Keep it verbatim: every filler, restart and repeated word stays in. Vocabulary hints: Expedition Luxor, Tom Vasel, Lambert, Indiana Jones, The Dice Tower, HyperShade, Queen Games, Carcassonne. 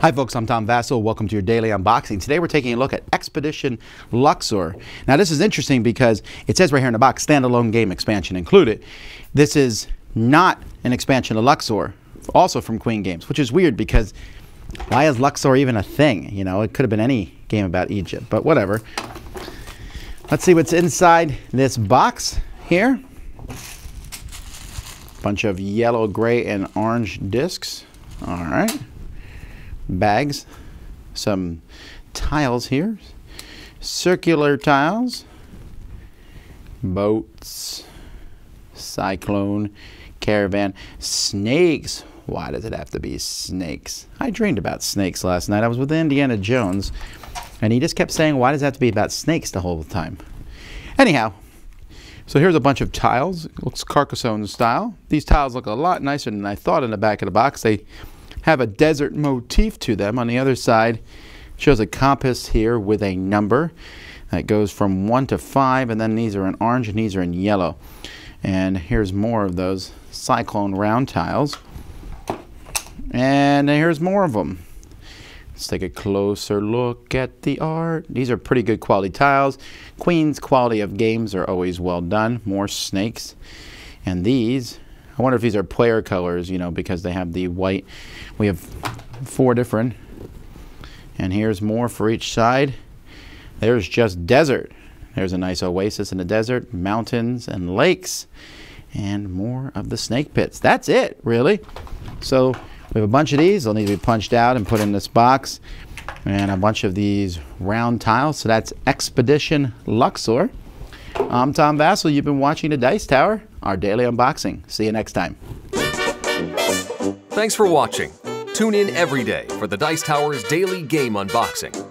Hi folks, I'm Tom Vasel. Welcome to your daily unboxing. Today we're taking a look at Expedition Luxor. Now this is interesting because it says right here in the box, standalone game expansion included. This is not an expansion of Luxor, also from Queen Games, which is weird because why is Luxor even a thing? You know, it could have been any game about Egypt, but whatever. Let's see what's inside this box here. Bunch of yellow, gray, and orange discs. All right. Bags, some tiles here, circular tiles, boats, cyclone, caravan, snakes. Why does it have to be snakes? I dreamed about snakes last night. I was with Indiana Jones, and he just kept saying, why does it have to be about snakes the whole time? Anyhow, so here's a bunch of tiles. It looks Carcassonne style. These tiles look a lot nicer than I thought in the back of the box. They have a desert motif to them. On the other side, shows a compass here with a number that goes from one to five, and then these are in orange and these are in yellow. And here's more of those cyclone round tiles. And here's more of them. Let's take a closer look at the art. These are pretty good quality tiles. Queen's quality of games are always well done. More snakes. And these, I wonder if these are player colors, you know, because they have the white. We have four different. And here's more for each side. There's just desert. There's a nice oasis in the desert, mountains and lakes, and more of the snake pits. That's it, really. So we have a bunch of these. They'll need to be punched out and put in this box. And a bunch of these round tiles. So that's Expedition Luxor. I'm Tom Vasel. You've been watching The Dice Tower, our daily unboxing. See you next time. Thanks for watching. Tune in every day for The Dice Tower's daily game unboxing.